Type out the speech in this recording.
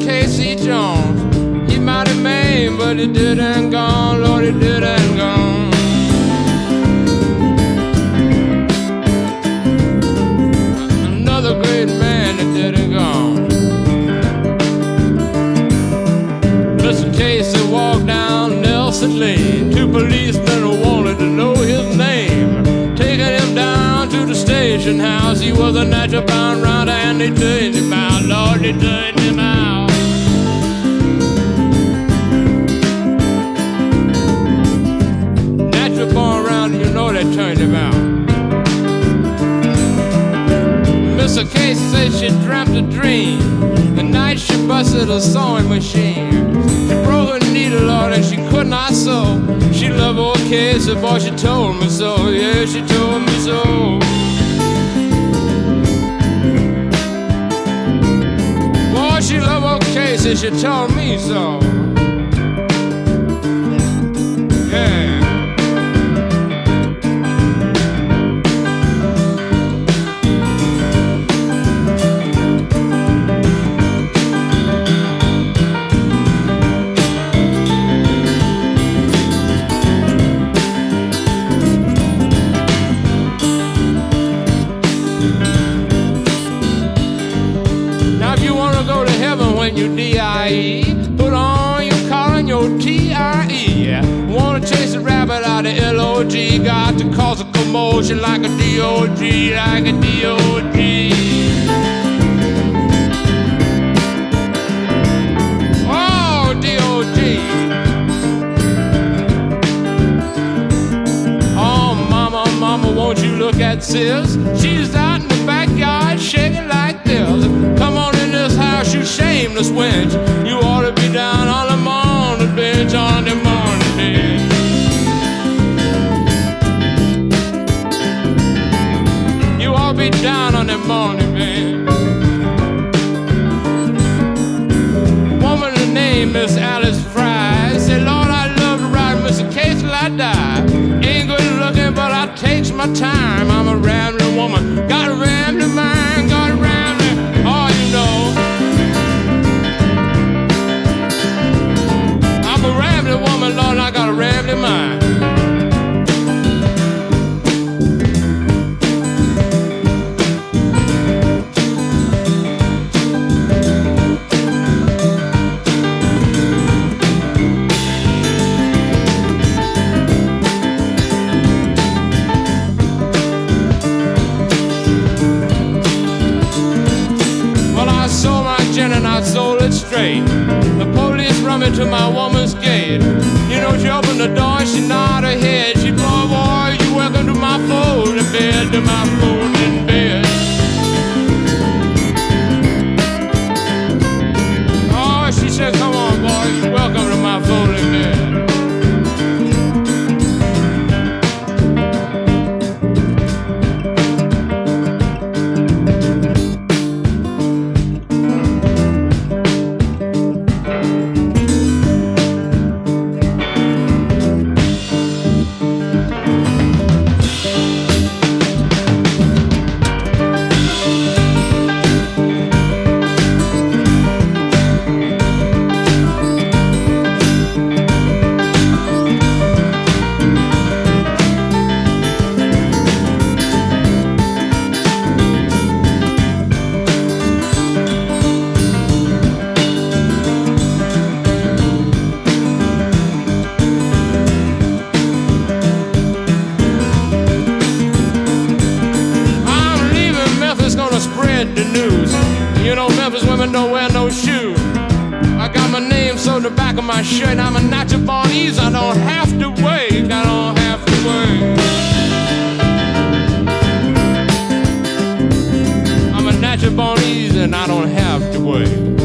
Casey Jones, he mighty mean, but he dead and gone, Lord, he dead and gone. Another great man, he dead and gone. Mr. Casey walked down Nelson Lane. Two policemen wanted to know his name. Taking him down to the station house, he was a natural bound rounder, and they turned him out, Lord, they turned him out. Turned him out. Mr. Casey said she dreamt a dream the night she busted a sewing machine. She broke her needle out and she could not sew. She loved old Casey, boy, she told me so. Yeah, she told me so. Boy, she loved old Casey, she told me so. Yeah. When you D.I.E., put on your collar and your T.R.E. Wanna chase a rabbit out of L.O.G., got to cause a commotion like a D.O.G., like a D.O.G. Oh, D.O.G. Oh, mama, mama, won't you look at sis? She's out in the backyard shaking like this. Come on in this house, you shameless wench. You ought to be down on the morning bench, on the morning bench. You ought to be down on the morning bench. A woman named Miss Alice Fry said, Lord, I love to ride Mr. Casey till I die. Ain't good looking, but I takes my time. I'm a rambling woman, got a rambling mind, got a rambling. Lord, I got a rambling mind. Well, I sold my gin and I sold it straight. The police run me to my woman's gate. You know, she opened the door, she nodded her head. She called, boy, you welcome to my folding bed, to my folding bed. Oh, she said, come on, boy, you welcome to my folding the news. You know, Memphis women don't wear no shoes. I got my name sewed the back of my shirt. I'm a natural born ease. I don't have to wake. I don't have to wake. I'm a natural match upon ease, and I don't have to wait.